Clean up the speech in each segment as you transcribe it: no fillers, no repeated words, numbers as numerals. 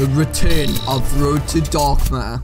the return of Road to Dark Matter.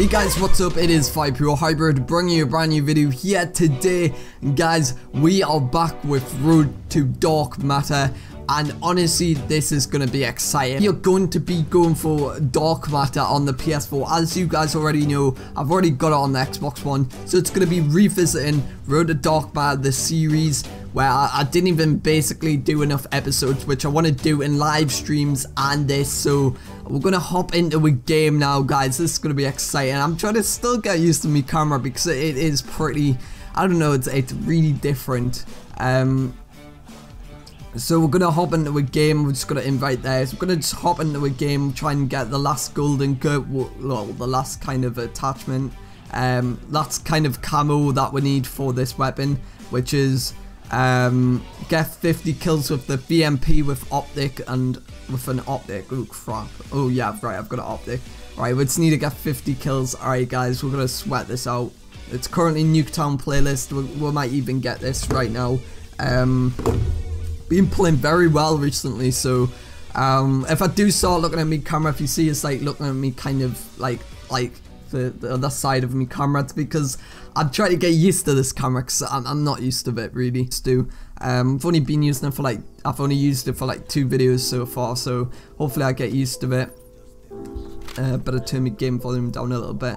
Hey guys, what's up? It is ImHybrid bringing you a brand new video here today. And guys, we are back with Road to Dark Matter, and honestly, this is going to be exciting. You're going to be going for Dark Matter on the PS4. As you guys already know, I've already got it on the Xbox One, so it's going to be revisiting Road to Dark Matter, the series, where I didn't even basically do enough episodes, which I want to do in live streams and this. So we're going to hop into a game now, guys. This is going to be exciting. I'm trying to still get used to my camera because it is pretty, I don't know, it's really different. So we're going to hop into a game. We're just going to invite there. So we're going to just hop into a game, try and get the last golden coat, well, the last kind of attachment. That's kind of camo that we need for this weapon, which is get 50 kills with the BMP with optic and with an optic. Oh crap. Oh yeah, right, I've got an optic. Right, we just need to get 50 kills. Alright guys, we're gonna sweat this out. It's currently Nuketown playlist. We might even get this right now. Been playing very well recently, so if I do start looking at me camera, if you see it's like looking at me kind of like the other side of me camera, it's because I'm trying to get used to this camera because I'm not used to it really. I've only been using it for like, I've only used it for like 2 videos so far, so hopefully I get used to it. Better turn my game volume down a little bit.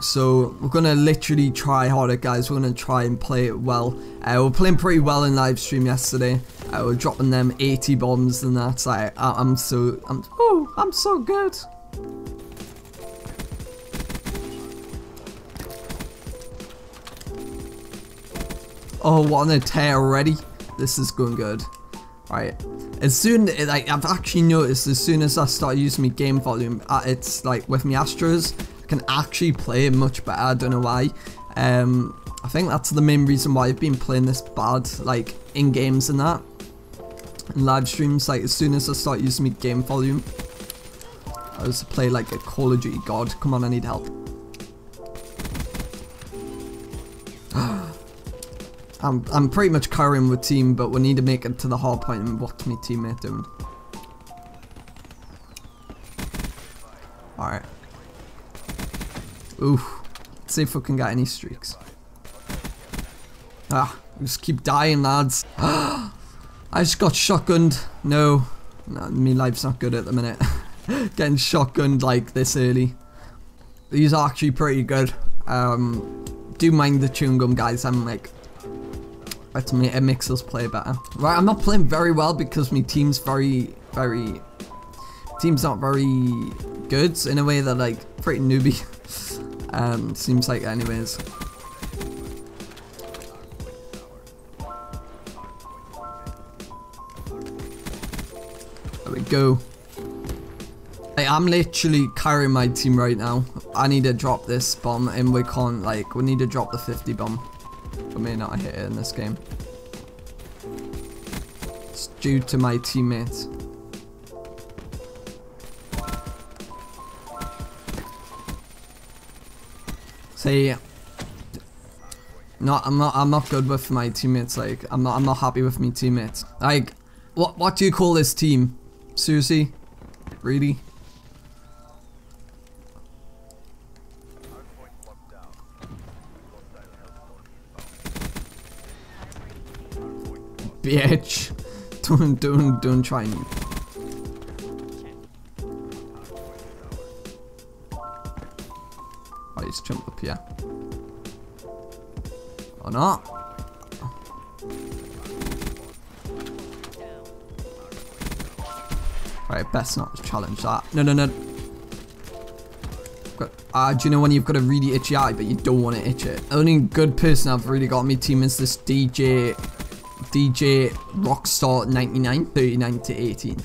So we're gonna literally try harder, guys. We're gonna try and play it well. We're playing pretty well in live stream yesterday. We're dropping them 80 bombs and that's like, I'm so good. Oh, what an attack already. This is going good. Right. As soon, like, I've actually noticed as soon as I start using my game volume, it's like with my Astros, I can actually play much better. I don't know why. I think that's the main reason why I've been playing this bad, like, in games and that. In live streams, like, as soon as I start using my game volume, I used to play like a Call of Duty god. Come on, I need help. I'm pretty much carrying with team, but we need to make it to the hard point and watch my teammate doing. Alright. Oof. Let's see if we can get any streaks. Ah, just keep dying, lads. I just got shotgunned. No. Nah, me life's not good at the minute. Getting shotgunned like this early. These are actually pretty good. Do mind the chewing gum, guys. I'm like, it makes us play better. Right, I'm not playing very well because my team's not very good. In a way, they're like pretty newbie. Seems like anyways. There we go. Hey, I'm literally carrying my team right now. I need to drop this bomb and we can't, like, we need to drop the 50 bomb. I may not hit it in this game. It's due to my teammates. See, no, I'm not good with my teammates. Like, I'm not happy with my teammates. Like, what do you call this team? Seriously? Really? Bitch, don't try me. Oh, he's jumped up here. Or not. Right, best not to challenge that. No. Do you know when you've got a really itchy eye, but you don't want to itch it? Only good person I've really got on my team is this DJ Rockstar 99, 39 to 18.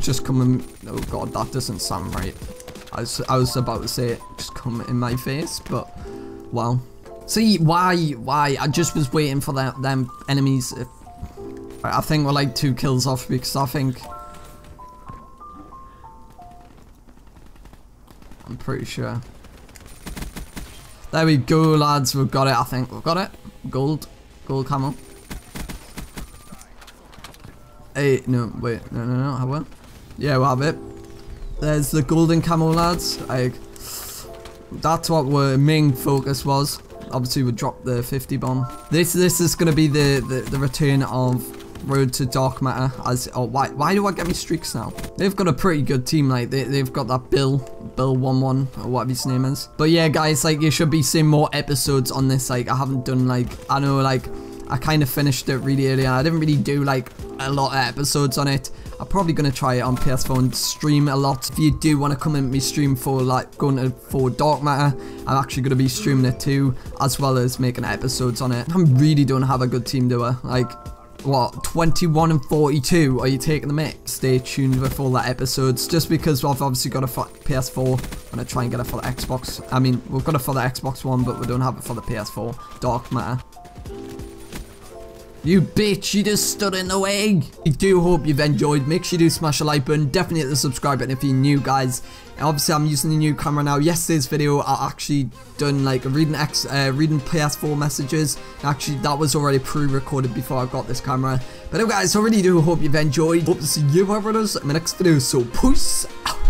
Just come in. Oh god, that doesn't sound right. I was about to say it, just come in my face, but wow. See why? I just was waiting for them enemies. I think we're like 2 kills off because I think I'm pretty sure. There we go, lads. We've got it, I think. We've got it. Gold. Gold camo. Hey, no, wait. No, have we? Yeah, we'll have it. There's the golden camo, lads. Like, that's what our main focus was. Obviously, we dropped the 50 bomb. This is going to be the return of Road to Dark Matter. As oh, why do I get me streaks now? They've got a pretty good team. Like they've got that Bill 11 or whatever his name is. But yeah, guys, like you should be seeing more episodes on this. Like I haven't done like I know like I kind of finished it really early. I didn't really do like a lot of episodes on it. I'm probably gonna try it on PS4 and stream a lot. If you do want to come in me stream for like going to for Dark Matter, I'm actually gonna be streaming it too, as well as making episodes on it. I really don't have a good team, do I? Like. What, 21 and 42? Are you taking the mic? Stay tuned with all the episodes. Just because I've obviously got it for PS4, I'm gonna try and get it for the Xbox. I mean, we've got it for the Xbox One, but we don't have it for the PS4. Dark Matter. You bitch, you just stood in the way. I do hope you've enjoyed. Make sure you do smash the like button. Definitely hit the subscribe button if you're new, guys. Obviously, I'm using the new camera now. Yesterday's video, I actually done like reading PS4 messages. Actually, that was already pre-recorded before I got this camera. But anyway, guys, I really do hope you've enjoyed. Hope to see you over with us in my next video. So, peace out.